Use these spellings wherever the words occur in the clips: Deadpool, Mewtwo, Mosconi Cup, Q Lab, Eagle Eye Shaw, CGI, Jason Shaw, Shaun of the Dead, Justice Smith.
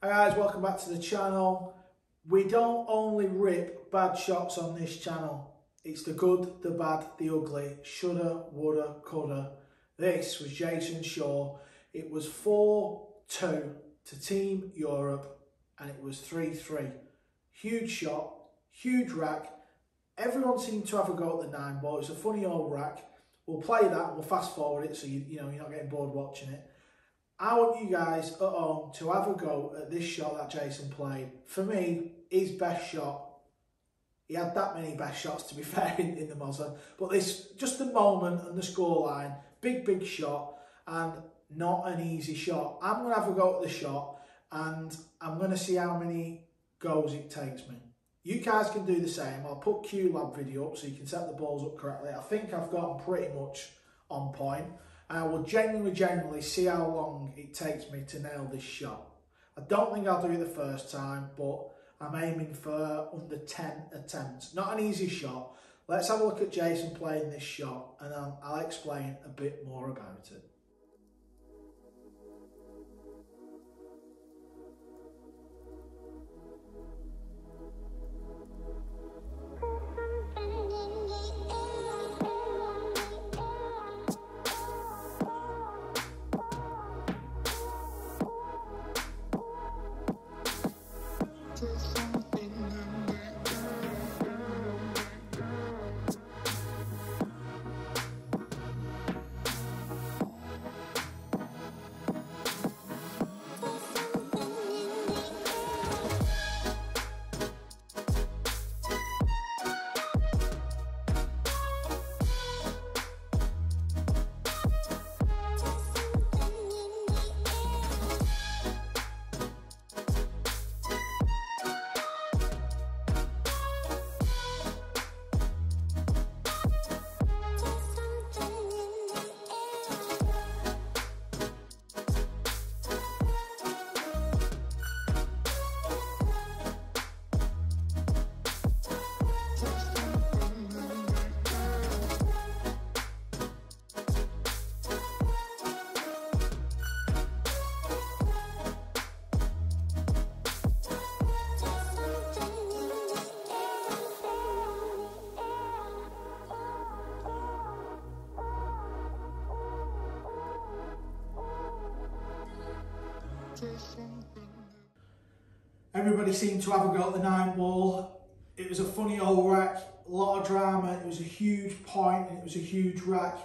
Hi guys, welcome back to the channel. We don't only rip bad shots on this channel. It's the good, the bad, the ugly. Shoulda, woulda, coulda. This was Jason Shaw. It was 4-2 to Team Europe and it was 3-3. Huge shot, huge rack. Everyone seemed to have a go at the 9 ball. It's a funny old rack. We'll play that and we'll fast forward it so you know you're not getting bored watching it. I want you guys at home to have a go at this shot that Jason played. For me, his best shot. He had that many best shots, to be fair, in the Mosconi. But this, just the moment and the scoreline, big, big shot, and not an easy shot. I'm going to have a go at the shot, and I'm going to see how many goes it takes me. You guys can do the same. I'll put Q Lab video up so you can set the balls up correctly. I think I've gotten pretty much on point. I will generally see how long it takes me to nail this shot. I don't think I'll do it the first time, but I'm aiming for under 10 attempts. Not an easy shot. Let's have a look at Jason playing this shot, and I'll explain a bit more about it. Everybody seemed to have a go at the 9 ball. It was a funny old rack, a lot of drama. It was a huge point and it was a huge rack.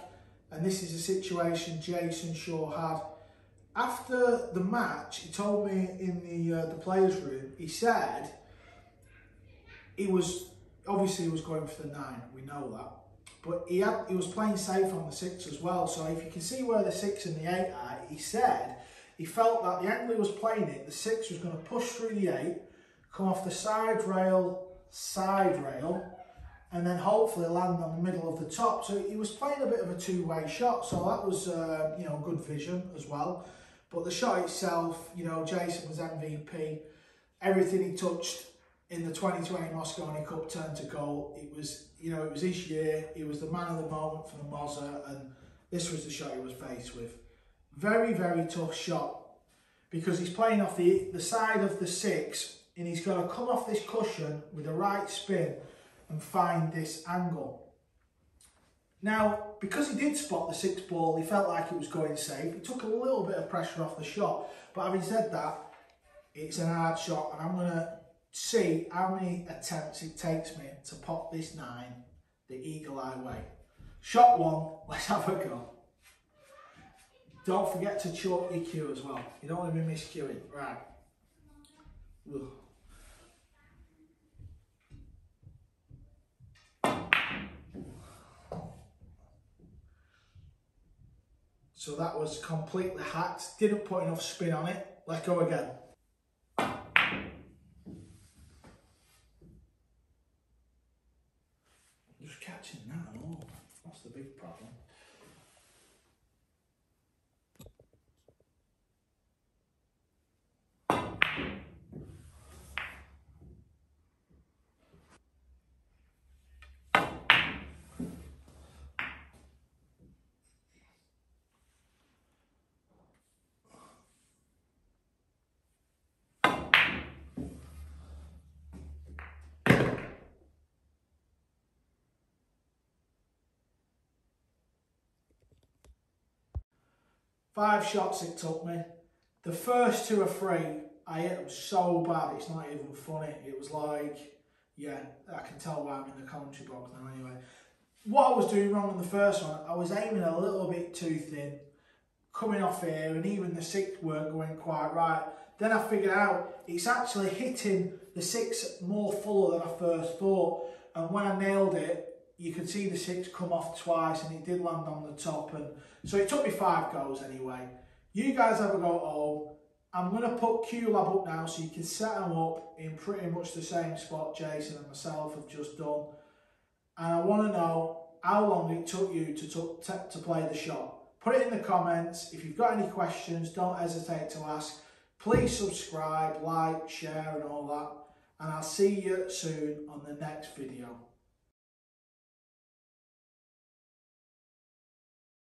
And this is a situation Jason Shaw had. After the match, he told me in the players' room, he said he was obviously going for the 9. We know that. But he was playing safe on the 6 as well. So if you can see where the 6 and the 8 are, he said he felt that the angle he was playing it, the 6 was going to push through the 8, come off the side rail, and then hopefully land on the middle of the top. So he was playing a bit of a two-way shot, so that was, you know, good vision as well. But the shot itself, you know, Jason was MVP. Everything he touched in the 2020 Mosconi Cup turned to goal. It was, you know, it was his year. He was the man of the moment for the Mosconi, and this was the shot he was faced with. Very, very tough shot because he's playing off the side of the 6 and he's got to come off this cushion with a right spin and find this angle. Now, because he did spot the 6 ball, he felt like it was going safe. It took a little bit of pressure off the shot, but having said that, it's an hard shot and I'm going to see how many attempts it takes me to pop this 9 the eagle eye way. Shot 1, let's have a go. Don't forget to chalk your cue as well. You don't want to be miscuing. Right. Ugh. So that was completely hacked. Didn't put enough spin on it. Let go again. Just catching that all. That's the big problem. 5 shots it took me. The first 2 or 3, I hit them so bad, it's not even funny. It was like, yeah, I can tell why I'm in the commentary box now anyway. What I was doing wrong on the first one, I was aiming a little bit too thin, coming off here, and even the 6 weren't going quite right. Then I figured out it's actually hitting the 6 more fuller than I first thought. And when I nailed it, you could see the 6 come off twice, and it did land on the top. And so it took me 5 goes anyway. You guys have a go at home. I'm going to put Q Lab up now so you can set them up in pretty much the same spot Jason and myself have just done. And I want to know how long it took you to play the shot. Put it in the comments. If you've got any questions, don't hesitate to ask. Please subscribe, like, share and all that. And I'll see you soon on the next video.